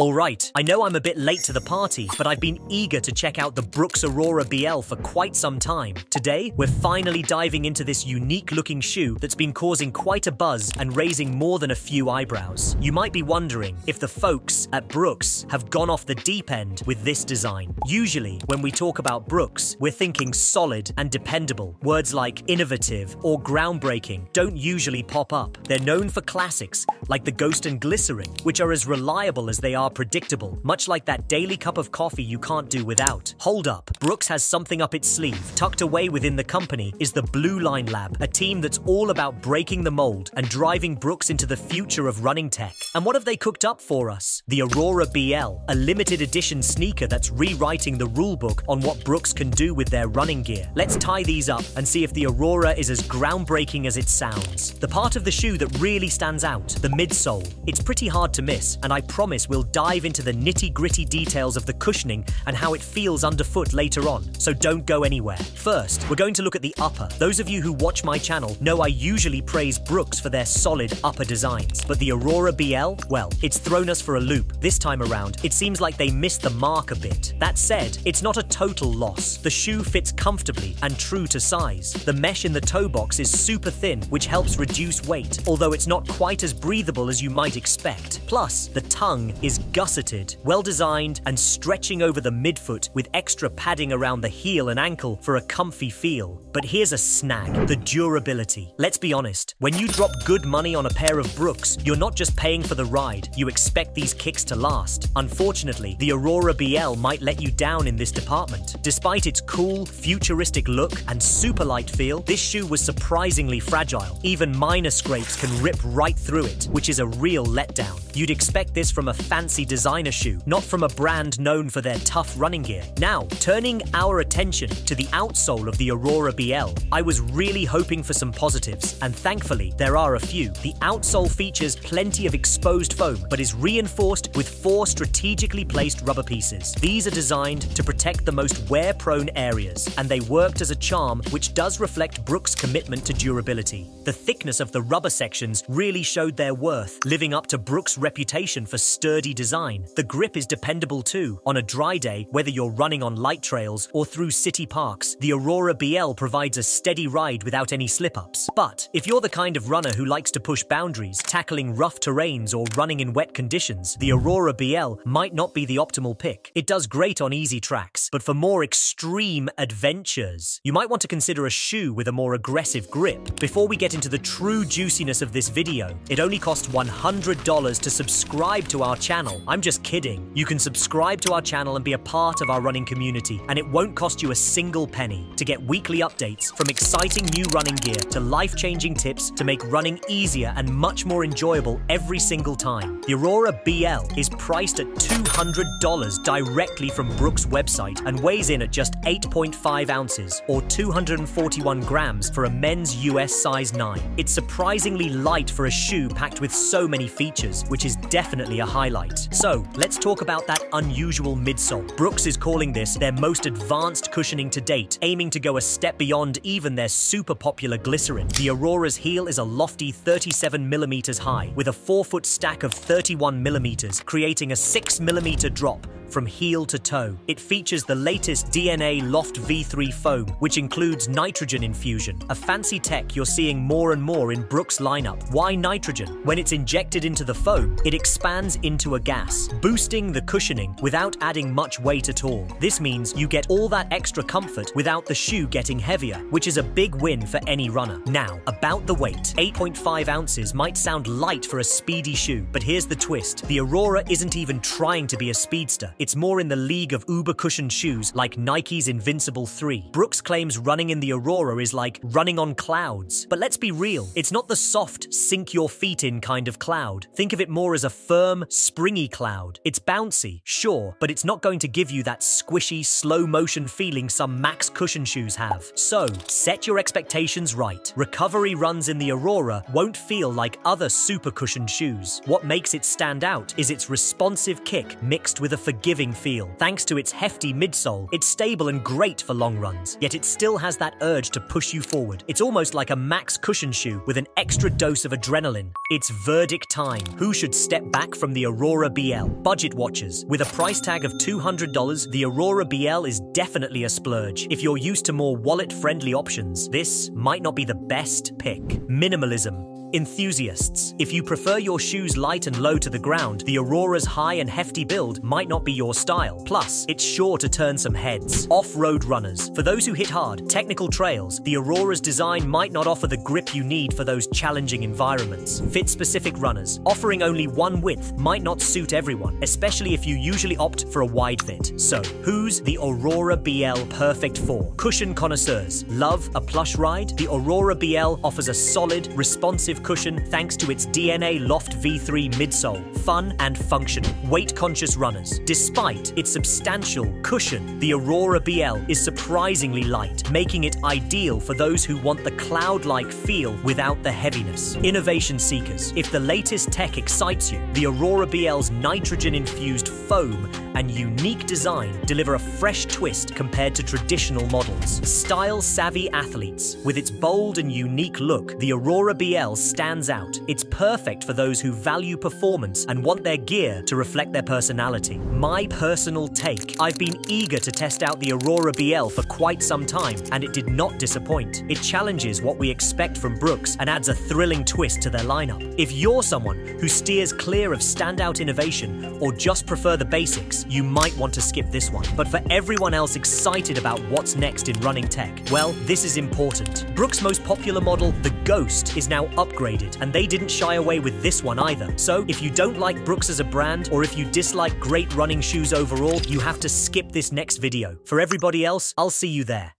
Alright, I know I'm a bit late to the party, but I've been eager to check out the Brooks Aurora BL for quite some time. Today, we're finally diving into this unique-looking shoe that's been causing quite a buzz and raising more than a few eyebrows. You might be wondering if the folks at Brooks have gone off the deep end with this design. Usually, when we talk about Brooks, we're thinking solid and dependable. Words like innovative or groundbreaking don't usually pop up. They're known for classics like the Ghost and Glycerin, which are as reliable as they are predictable, much like that daily cup of coffee you can't do without. Hold up, Brooks has something up its sleeve. Tucked away within the company is the Blue Line Lab, a team that's all about breaking the mold and driving Brooks into the future of running tech. And what have they cooked up for us? The Aurora BL, a limited edition sneaker that's rewriting the rulebook on what Brooks can do with their running gear. Let's tie these up and see if the Aurora is as groundbreaking as it sounds. The part of the shoe that really stands out, the midsole. It's pretty hard to miss, and I promise we'll dive into the nitty-gritty details of the cushioning and how it feels underfoot later on, so don't go anywhere. First, we're going to look at the upper. Those of you who watch my channel know I usually praise Brooks for their solid upper designs, but the Aurora BL, well, it's thrown us for a loop. This time around, it seems like they missed the mark a bit. That said, it's not a total loss. The shoe fits comfortably and true to size. The mesh in the toe box is super thin, which helps reduce weight, although it's not quite as breathable as you might expect. Plus, the tongue is gusseted, well-designed and stretching over the midfoot with extra padding around the heel and ankle for a comfy feel. But here's a snag, the durability. Let's be honest, when you drop good money on a pair of Brooks, you're not just paying for the ride, you expect these kicks to last. Unfortunately, the Aurora BL might let you down in this department. Despite its cool, futuristic look and super light feel, this shoe was surprisingly fragile. Even minor scrapes can rip right through it, which is a real letdown. You'd expect this from a fancy designer shoe, not from a brand known for their tough running gear. Now, turning our attention to the outsole of the Aurora BL, I was really hoping for some positives, and thankfully, there are a few. The outsole features plenty of exposed foam, but is reinforced with four strategically placed rubber pieces. These are designed to protect the most wear-prone areas, and they worked as a charm, which does reflect Brooks' commitment to durability. The thickness of the rubber sections really showed their worth, living up to Brooks' reputation for sturdy design. The grip is dependable too. On a dry day, whether you're running on light trails or through city parks, the Aurora BL provides a steady ride without any slip-ups. But if you're the kind of runner who likes to push boundaries, tackling rough terrains or running in wet conditions, the Aurora BL might not be the optimal pick. It does great on easy tracks, but for more extreme adventures, you might want to consider a shoe with a more aggressive grip. Before we get into the true juiciness of this video, it only costs $100 to subscribe to our channel. I'm just kidding. You can subscribe to our channel and be a part of our running community, and it won't cost you a single penny. To get weekly updates, from exciting new running gear to life-changing tips to make running easier and much more enjoyable every single time. The Aurora BL is priced at $200 directly from Brooks' website and weighs in at just 8.5 ounces or 241 grams for a men's US size 9. It's surprisingly light for a shoe packed with so many features, which is definitely a highlight. So, let's talk about that unusual midsole. Brooks is calling this their most advanced cushioning to date, aiming to go a step beyond even their super popular Glycerin. The Aurora's heel is a lofty 37mm high, with a 4-foot stack of 31mm, creating a 6mm drop from heel to toe. It features the latest DNA Loft V3 foam, which includes nitrogen infusion, a fancy tech you're seeing more and more in Brooks' lineup. Why nitrogen? When it's injected into the foam, it expands into a gas, boosting the cushioning without adding much weight at all. This means you get all that extra comfort without the shoe getting heavier, which is a big win for any runner. Now, about the weight. 8.5 ounces might sound light for a speedy shoe, but here's the twist. The Aurora isn't even trying to be a speedster. It's more in the league of uber-cushioned shoes like Nike's Invincible 3. Brooks claims running in the Aurora is like running on clouds. But let's be real, it's not the soft, sink-your-feet-in kind of cloud. Think of it more as a firm, springy cloud. It's bouncy, sure, but it's not going to give you that squishy, slow-motion feeling some max cushion shoes have. So, set your expectations right. Recovery runs in the Aurora won't feel like other super-cushioned shoes. What makes it stand out is its responsive kick mixed with a forgiving forgiving feel. Thanks to its hefty midsole, it's stable and great for long runs, yet it still has that urge to push you forward. It's almost like a max cushion shoe with an extra dose of adrenaline. It's verdict time. Who should step back from the Aurora BL? Budget watchers. With a price tag of $200, the Aurora BL is definitely a splurge. If you're used to more wallet-friendly options, this might not be the best pick. Minimalism. Enthusiasts. If you prefer your shoes light and low to the ground, the Aurora's high and hefty build might not be your style. Plus, it's sure to turn some heads. Off-road runners. For those who hit hard, technical trails, the Aurora's design might not offer the grip you need for those challenging environments. Fit-specific runners. Offering only one width might not suit everyone, especially if you usually opt for a wide fit. So, who's the Aurora BL perfect for? Cushion connoisseurs. Love a plush ride? The Aurora BL offers a solid, responsive cushion thanks to its DNA Loft V3 midsole. Fun and functional. Weight-conscious runners. Despite its substantial cushion, the Aurora BL is surprisingly light, making it ideal for those who want the cloud-like feel without the heaviness. Innovation seekers. If the latest tech excites you, the Aurora BL's nitrogen-infused foam and unique design deliver a fresh twist compared to traditional models. Style-savvy athletes. With its bold and unique look, the Aurora BL stands out. It's perfect for those who value performance and want their gear to reflect their personality. My personal take. I've been eager to test out the Aurora BL for quite some time, and it did not disappoint. It challenges what we expect from Brooks and adds a thrilling twist to their lineup. If you're someone who steers clear of standout innovation or just prefer the basics, you might want to skip this one. But for everyone else excited about what's next in running tech, well, this is important. Brooks' most popular model, the Ghost, is now upgraded, and they didn't shy away with this one either. So, if you don't like Brooks as a brand, or if you dislike great running shoes overall, you have to skip this next video. For everybody else, I'll see you there.